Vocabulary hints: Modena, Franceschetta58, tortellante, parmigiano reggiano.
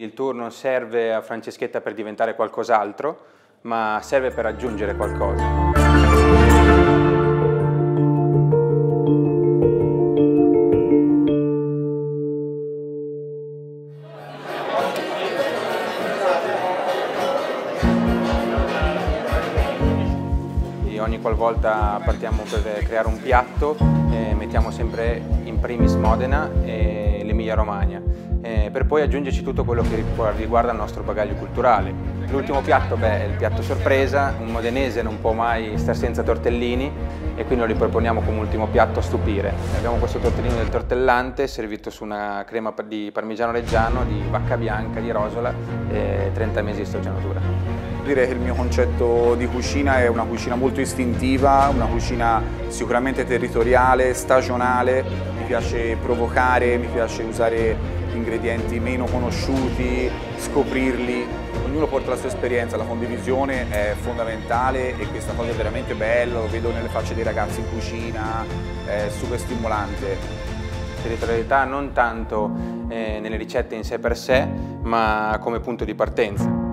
Il tour non serve a Franceschetta per diventare qualcos'altro, ma serve per aggiungere qualcosa. E ogni qualvolta partiamo per creare un piatto, mettiamo sempre in primis Modena e l'Emilia-Romagna, per poi aggiungerci tutto quello che riguarda il nostro bagaglio culturale. L'ultimo piatto è il piatto sorpresa, un modenese non può mai star senza tortellini e quindi lo riproponiamo come ultimo piatto a stupire. Abbiamo questo tortellino del tortellante servito su una crema di parmigiano reggiano, di vacca bianca, di rosola e 30 mesi di stagionatura. Direi che il mio concetto di cucina è una cucina molto istintiva, una cucina sicuramente territoriale, stagionale. Mi piace provocare, mi piace usare ingredienti meno conosciuti, scoprirli. Ognuno porta la sua esperienza, la condivisione è fondamentale e questa cosa è veramente bella, lo vedo nelle facce dei ragazzi in cucina, è super stimolante. Territorialità non tanto nelle ricette in sé per sé, ma come punto di partenza.